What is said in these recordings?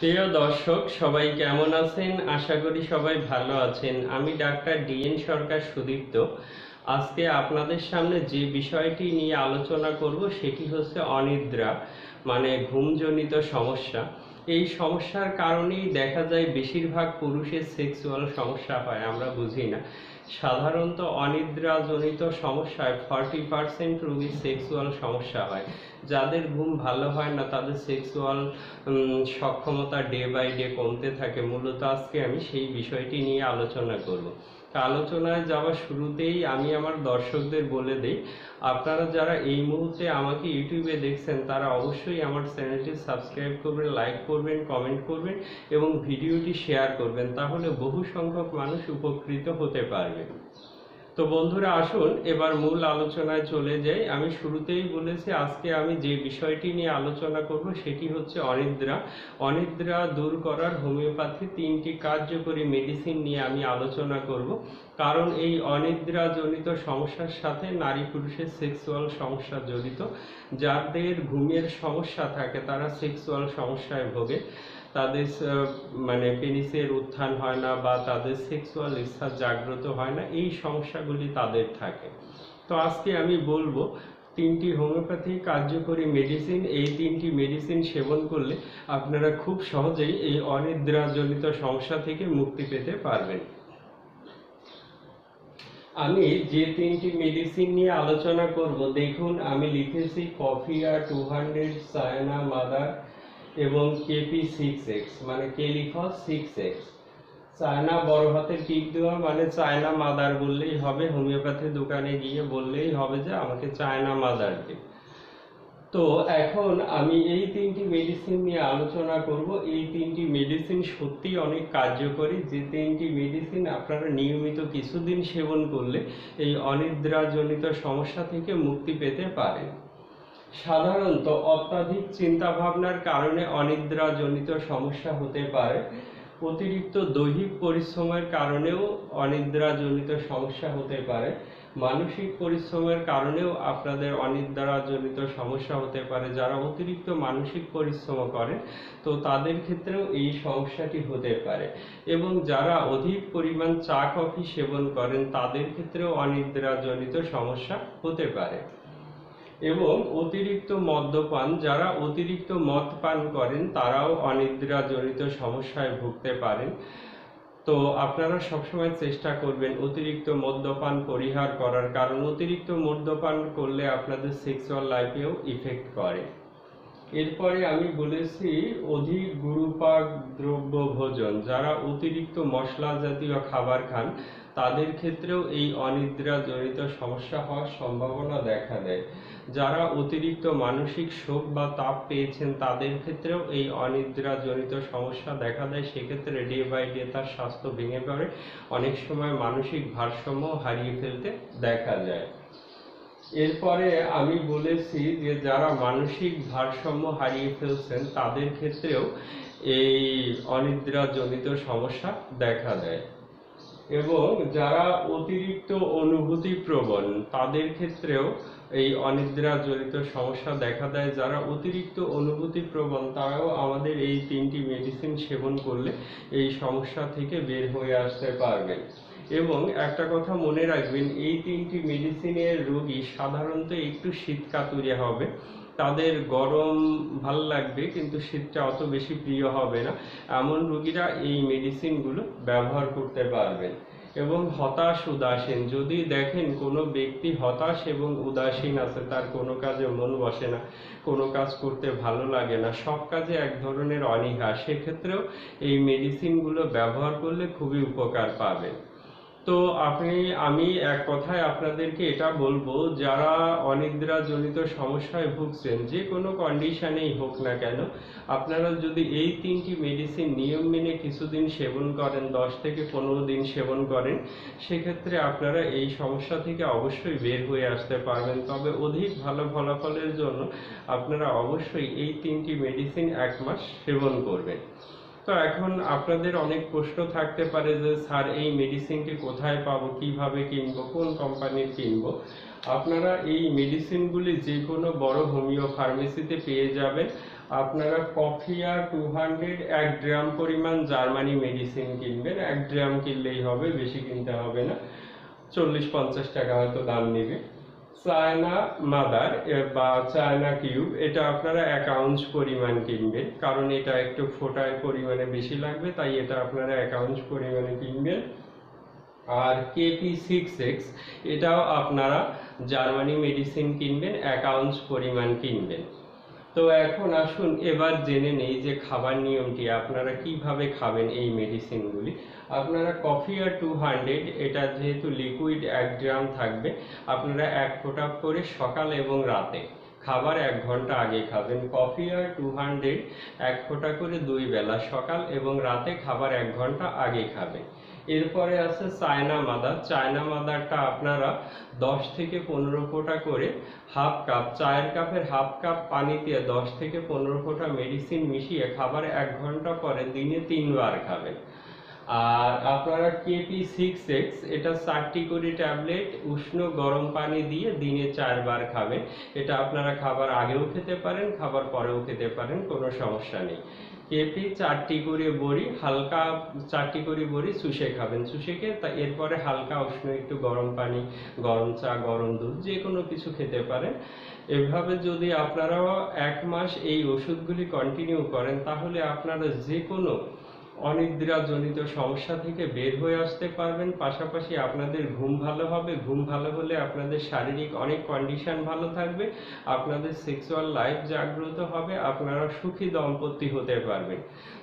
প্রিয় দর্শক সবাই কেমন আছেন? আশা করি সবাই ভালো আছেন। আমি ডাক্তার ডিএন সরকার সুদীপ্ত। আজকে আপনাদের সামনে যে বিষয়টি নিয়ে আলোচনা করব সেটি হচ্ছে অনিদ্রা, মানে ঘুমজনিত সমস্যা। এই সমস্যার কারণেই দেখা যায় বেশিরভাগ পুরুষের সেক্সুয়াল সমস্যা হয়, আমরা বুঝি না। সাধারণত অনিদ্রাজনিত সমস্যায় 40% রোগীর সেক্সুয়াল সমস্যা হয়। যাদের ঘুম ভালো হয় না তাদের সেক্সুয়াল সক্ষমতা ডে বাই ডে কমতে থাকে। মূলত আজকে আমি সেই বিষয়টি নিয়ে আলোচনা করব। আলোচনায় যাওয়ার শুরুতেই আমি আমার দর্শকদের বলে দিই, আপনারা যারা এই মুহূর্তে আমাকে ইউটিউবে দেখছেন তারা অবশ্যই আমার চ্যানেলটি সাবস্ক্রাইব করবেন, লাইক করবেন, কমেন্ট করবেন এবং ভিডিওটি শেয়ার করবেন, তাহলে বহু সংখ্যক মানুষ উপকৃত হতে পারবে। তো বন্ধুরা আসুন এবার মূল আলোচনায় চলে যাই। আমি শুরুতেই বলেছি আজকে আমি যে বিষয়টি নিয়ে আলোচনা করব সেটি হচ্ছে অনিদ্রা। অনিদ্রা দূর করার হোমিওপ্যাথি 3টি কার্যকরী মেডিসিন নিয়ে আমি আলোচনা করব, কারণ এই অনিদ্রাজনিত সমস্যার সাথে নারী পুরুষের সেক্সুয়াল সমস্যা জড়িত। যাদের ঘুমের সমস্যা থাকে তারা সেক্সুয়াল সমস্যায় ভোগে, তাদের মানে পেনিসের উত্থান হয় না বা তাদের সেক্সুয়াল ইচ্ছা জাগ্রত হয় না, এই সমস্যাগুলি তাদের থাকে। তো আজকে আমি বলবো 3টি হোমিওপ্যাথি কার্যকরী মেডিসিন। এই 3টি মেডিসিন সেবন করলে আপনারা খুব সহজেই এই অনিদ্রাজনিত সমস্যা থেকে মুক্তি পেতে পারবেন। আমি যে 3টি মেডিসিন নিয়ে আলোচনা করব, দেখুন আমি লিখেছি কফিয়া 200, চায়না মাদা এবং KP-6X মানে কেলিফস 6X। চায়না বড় হাতে টিক দেওয়া, মানে চায়না মাদার বললেই হবে, হোমিওপ্যাথি দোকানে গিয়ে বললেই হবে যে আমাকে চায়না মাদার দিন। তো এখন আমি এই 3টি মেডিসিন নিয়ে আলোচনা করব। এই 3টি মেডিসিন সত্যি অনেক কার্যকরী। যে 3টি মেডিসিন আপনারা নিয়মিত কিছুদিন সেবন করলে এই অনিদ্রাজনিত সমস্যা থেকে মুক্তি পেতে পারেন। সাধারণত অত্যাধিক চিন্তা ভাবনার কারণে অনিদ্রাজনিত সমস্যা হতে পারে, অতিরিক্ত দৈহিক পরিশ্রমের কারণেও অনিদ্রাজনিত সমস্যা হতে পারে, মানসিক পরিশ্রমের কারণেও আপনাদের অনিদ্রাজনিত সমস্যা হতে পারে। যারা অতিরিক্ত মানসিক পরিশ্রম করেন তো তাদের ক্ষেত্রেও এই সমস্যাটি হতে পারে, এবং যারা অধিক পরিমাণ চা কফি সেবন করেন তাদের ক্ষেত্রেও অনিদ্রাজনিত সমস্যা হতে পারে, এবং অতিরিক্ত মদ্যপান, যারা অতিরিক্ত মদ পান করেন তারাও অনিদ্রাজনিত সমস্যায় ভুগতে পারেন। তো আপনারা সবসময় চেষ্টা করবেন অতিরিক্ত মদ্যপান পরিহার করার, কারণ অতিরিক্ত মদ্যপান করলে আপনাদের সেক্সুয়াল লাইফেও ইফেক্ট করে। এরপরে আমি বলেছি অধিক গুরুপাক দ্রব্য ভোজন, যারা অতিরিক্ত মশলা জাতীয় খাবার খান তাদের ক্ষেত্রেও এই অনিদ্রাজনিত সমস্যা হওয়ার সম্ভাবনা দেখা দেয়। যারা অতিরিক্ত মানসিক শোক বা তাপ পেয়েছেন তাদের ক্ষেত্রেও এই অনিদ্রাজনিত সমস্যা দেখা দেয়। সেক্ষেত্রে ডে বাই ডে তার স্বাস্থ্য ভেঙে পড়ে, অনেক সময় মানসিক ভারসাম্য হারিয়ে ফেলতে দেখা যায়। এরপরে আমি বলেছি যে যারা মানসিক ভারসাম্য হারিয়ে ফেলছেন তাদের ক্ষেত্রেও এই অনিদ্রাজনিত সমস্যা দেখা দেয়, এবং যারা অতিরিক্ত অনুভূতি প্রবণ তাদের ক্ষেত্রেও এই অনিদ্রাজনিত সমস্যা দেখা দেয়। যারা অতিরিক্ত অনুভূতি প্রবণ তারাও আমাদের এই 3টি মেডিসিন সেবন করলে এই সমস্যা থেকে বের হয়ে আসতে পারবেন। এবং একটা কথা মনে রাখবেন, এই 3টি মেডিসিনের রোগী সাধারণত একটু শীতকাতুরে হবে, তাদের গরম ভাল লাগবে কিন্তু শীতটা অত বেশি প্রিয় হবে না, এমন রোগীরা এই মেডিসিনগুলো ব্যবহার করতে পারবেন। এবং হতাশ উদাসীন, যদি দেখেন কোনো ব্যক্তি হতাশ এবং উদাসীন আছে, তার কোনো কাজে মন বসে না, কোনো কাজ করতে ভালো লাগে না, সব কাজে এক ধরনের অনীহা, সেক্ষেত্রেও এই মেডিসিনগুলো ব্যবহার করলে খুবই উপকার পাবেন। তো আমি এক কথায় আপনাদেরকে এটা বলবো, যারা অনিদ্রাজনিত সমস্যায় ভুগছেন যে কোনো কন্ডিশনেই হোক না কেন, আপনারা যদি এই 3টি মেডিসিন নিয়ম মেনে কিছুদিন সেবন করেন, 10 থেকে 15 দিন সেবন করেন, সেক্ষেত্রে আপনারা এই সমস্যা থেকে অবশ্যই বের হয়ে আসতে পারবেন। তবে অধিক ভালো ফলাফলের জন্য আপনারা অবশ্যই এই 3টি মেডিসিন 1 মাস সেবন করবেন। তো এখন আপনাদের অনেক প্রশ্ন থাকতে পারে যে স্যার এই মেডিসিনটি কোথায় পাবো, কিভাবে কিনবো, কোন কোম্পানির কিনবো। আপনারা এই মেডিসিনগুলি যে কোনো বড় হোমিও ফার্মেসিতে পেয়ে যাবেন। আপনারা কফিয়া 200 এক ড্রাম পরিমাণ জার্মানি মেডিসিন কিনবেন। এক ড্রাম কিনলেই হবে, বেশি কিনতে হবে না, 40-50 টাকা হয়তো দাম নেবে। চায়না মাদার বা চায়না কিউব, এটা আপনারা 1 আউন্স পরিমাণ কিনবেন, কারণ এটা একটু ফোটায় পরিমাণে বেশি লাগবে, তাই এটা আপনারা 1 আউন্স পরিমাণে কিনবেন। আর KP-6X, এটাও আপনারা জার্মানি মেডিসিন কিনবেন, 1 আউন্স পরিমাণ কিনবেন। তো এখন আসুন এবার জেনে নেই যে খাবার নিয়মটি আপনারা কিভাবে খাবেন এই মেডিসিনগুলি। আপনারা কফিয়া 200, এটা যেহেতু লিকুইড 1 গ্রাম থাকবে, আপনারা 1 ফোঁটা করে সকাল এবং রাতে খাবার 1 ঘন্টা আগে খাবেন। কফিয়া 200 1 ফোঁটা করে 2 বেলা সকাল এবং রাতে খাবার 1 ঘন্টা আগে খাবেন। এরপরে আছে চায়না মাদার। চায়না মাদারটা আপনারা 10 থেকে 15 ফোঁটা করে হাফ কাপ, চায়ের কাপের হাফ কাপ পানি দিয়ে 10 থেকে 15 ফোঁটা মেডিসিন মিশিয়ে খাবার 1 ঘন্টা পরে দিনে 3 বার খাবেন। আর আপনারা KP-6X, এটা 4টি করে ট্যাবলেট উষ্ণ গরম পানি দিয়ে দিনে 4 বার খাবেন। এটা আপনারা খাবার আগেও খেতে পারেন, খাবার পরেও খেতে পারেন, কোনো সমস্যা নেই। KP 4টি করে বড়ি হালকা, 4টি করে বড়ি চুষে খাবেন, চুষে খেয়ে এরপরে হালকা উষ্ণ একটু গরম পানি, গরম চা, গরম দুধ, যে কোনো কিছু খেতে পারেন। এভাবে যদি আপনারা 1 মাস এই ওষুধগুলি কন্টিনিউ করেন, তাহলে আপনারা যে কোনো অনিদ্রাজনিত সমস্যা থেকে বের হয়ে আসতে পারবেন। পাশাপাশি আপনাদের ঘুম ভালো হবে, ঘুম ভালো হলে আপনাদের শারীরিক অনেক কন্ডিশন ভালো থাকবে, আপনাদের সেক্সুয়াল লাইফ জাগ্রত হবে, আপনারা সুখী দম্পতি হতে পারবেন।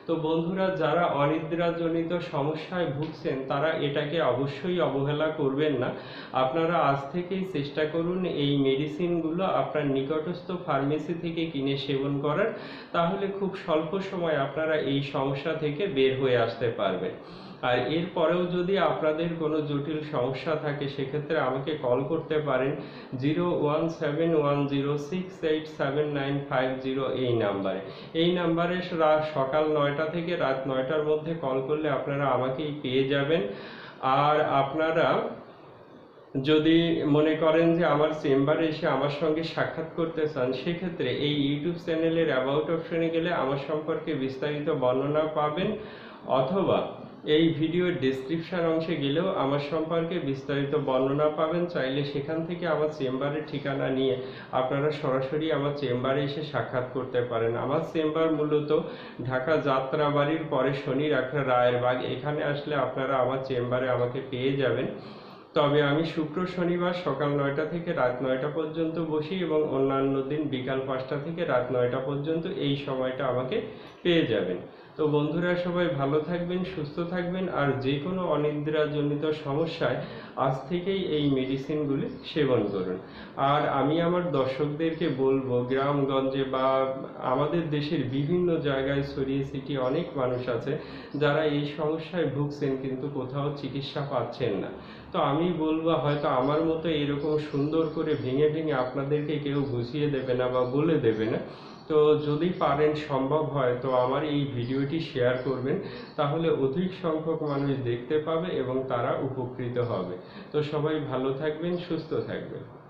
তো বন্ধুরা, যারা অনিদ্রাজনিত সমস্যায় ভুগছেন তারা এটাকে অবশ্যই অবহেলা করবেন না। আপনারা আজ থেকেই চেষ্টা করুন এই মেডিসিনগুলো আপনার নিকটস্থ ফার্মেসি থেকে কিনে সেবন করার, তাহলে খুব স্বল্প সময় আপনারা এই সমস্যা থেকে বের হয়ে আসতে পারবেন। আর এরপরেও যদি আপনাদের কোনো জটিল সমস্যা থাকে, সেক্ষেত্রে আমাকে কল করতে পারেন 01710687950 এই নাম্বারে। এই নাম্বারে সকাল 9টা থেকে রাত 9টার মধ্যে কল করলে আপনারা আমাকেই পেয়ে যাবেন। আর আপনারা যদি মনে করেন যে আমার চেম্বারে এসে আমার সঙ্গে সাক্ষাৎ করতে চান, সেক্ষেত্রে এই ইউটিউব চ্যানেলের অ্যাবাউট অপশনে গেলে আমার সম্পর্কে বিস্তারিত বর্ণনা পাবেন, অথবা এই ভিডিওর ডেসক্রিপশন অংশে গেলেও আমার সম্পর্কে বিস্তারিত বর্ণনা পাবেন। চাইলে সেখান থেকে আমার চেম্বারের ঠিকানা নিয়ে আপনারা সরাসরি আমার চেম্বারে এসে সাক্ষাৎ করতে পারেন। আমার চেম্বার মূলত ঢাকা যাত্রাবাড়ির পরে শনিরআখড়া রায়েরবাগ, এখানে আসলে আপনারা আমার চেম্বারে আমাকে পেয়ে যাবেন। তবে আমি শুক্র শনিবার সকাল 9টা থেকে রাত 9টা পর্যন্ত বসি, এবং অন্যান্য দিন বিকাল 5টা থেকে রাত 9টা পর্যন্ত এই সময়টা আমাকে পেয়ে যাবেন। তো বন্ধুরা, সবাই ভালো থাকবেন, সুস্থ থাকবেন। আর যে কোনো অনিদ্রাজনিত সমস্যায় আজ থেকেই এই মেডিসিনগুলি সেবন করুন। আর আমি আমার দর্শকদেরকে বলবো, গ্রামগঞ্জে বা আমাদের দেশের বিভিন্ন জায়গায় ছড়িয়ে ছিটিয়ে অনেক মানুষ আছে যারা এই সমস্যায় ভুগছেন কিন্তু কোথাও চিকিৎসা পাচ্ছেন না। তো আমি বলবো, হয়তো আমার মতো এরকম সুন্দর করে ভেঙে ভেঙে আপনাদেরকে কেউ বুঝিয়ে দেবে না বা বলে দেবে না। তো যদি পারেন, সম্ভব হয় তো আমার এই ভিডিওটি শেয়ার করবেন, তাহলে অধিক সংখ্যক মানুষ দেখতে পাবে এবং তারা উপকৃত হবে। তো সবাই ভালো থাকবেন, সুস্থ থাকবেন।